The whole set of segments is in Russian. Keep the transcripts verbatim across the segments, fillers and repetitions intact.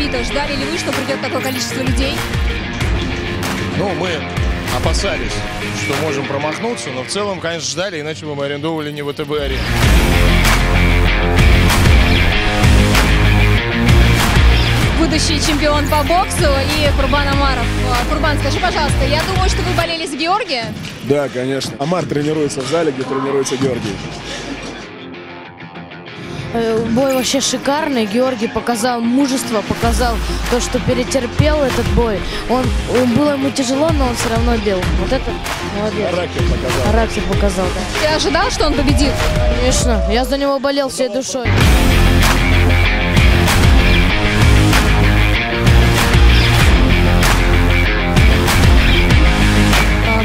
забито. Ждали ли вы, что придет такое количество людей? Ну, мы опасались, что можем промахнуться, но в целом, конечно, ждали, иначе бы мы арендовали не вэ тэ бэ арену. Будущий чемпион по боксу и Курбан Омаров. Курбан, скажи, пожалуйста, я думаю, что вы болели за Георгия? Да, конечно. Омар тренируется в зале, где тренируется Георгий. Бой вообще шикарный. Георгий показал мужество, показал то, что перетерпел этот бой. Он, он было ему тяжело, но он все равно делал. Вот это молодец. Аракий показал. Аракий показал, да. Ты ожидал, что он победит? Конечно. Я за него болел всей душой.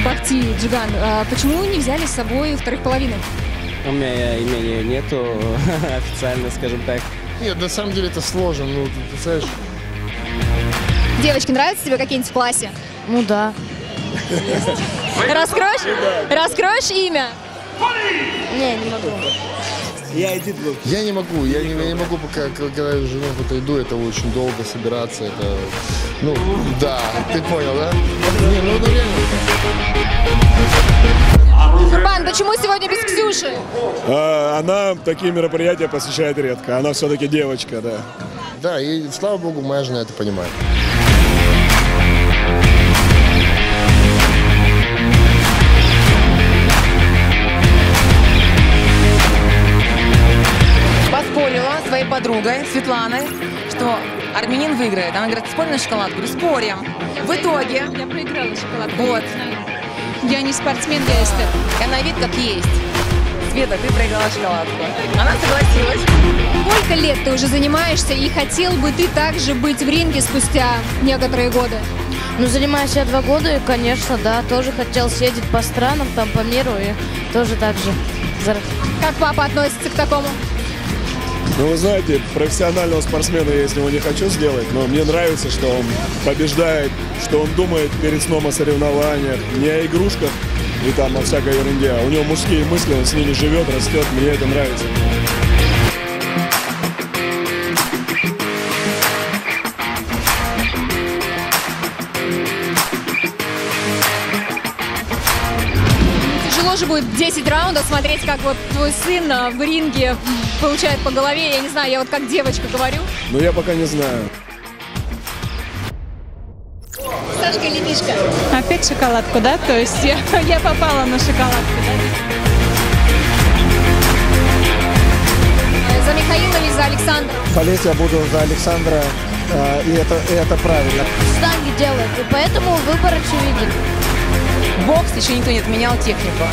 Бахти, Джиган, почему не взяли с собой вторых половинок? У меня имени нету официально, скажем так. Нет, на самом деле это сложно, ну, ты знаешь. Девочки, нравятся тебе какие-нибудь в классе? Ну да. Раскроешь? Раскроешь имя? Не, не могу. Я иди был. Я не могу, я не, я не могу, пока когда я жену отойду, это очень долго собираться, это, ну, да, ты понял, да? Не, ну, ну реально. Курбан, почему сегодня без Ксюши? А, она такие мероприятия посещает редко, она все-таки девочка, да. Да, и слава богу, моя жена это понимает. Своей подругой Светланой, что армянин выиграет. Она говорит, спорим на шоколадку? Говорю, спорим. В итоге... Я проиграла шоколадку. Вот. Я не спортсмен, я эстет. Она вид как есть. Света, ты проиграла шоколадку. Она согласилась. Сколько лет ты уже занимаешься и хотел бы ты также быть в ринге спустя некоторые годы? Ну, занимаюсь я два года и, конечно, да, тоже хотел съездить по странам, там, по миру и тоже так же. Как папа относится к такому? Ну, вы знаете, профессионального спортсмена я из него не хочу сделать, но мне нравится, что он побеждает, что он думает перед сном о соревнованиях, не о игрушках и там о всякой ерунде. У него мужские мысли, он с ними живет, растет, мне это нравится. Тяжело же будет десять раундов смотреть, как вот твой сын в ринге получает по голове. Я не знаю, я вот как девочка говорю. Ну, я пока не знаю. Сашка или Мишка? Опять шоколадку, да? То есть я, я попала на шоколадку, да? За Михаила или за Александра? Болеть я буду за Александра, и это, и это правильно. Штанги делают, и поэтому выбор очевиден. Бокс еще никто не отменял технику.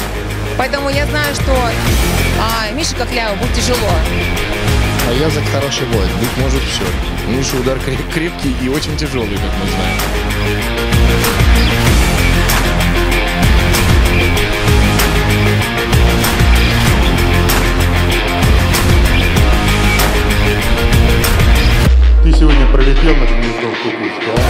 Поэтому я знаю, что а, Мише Кокляеву будет тяжело. А я за хороший бой. Быть может все. Миша удар крепкий и очень тяжелый, как мы знаем. Ты сегодня пролетел на гнездо кукушку.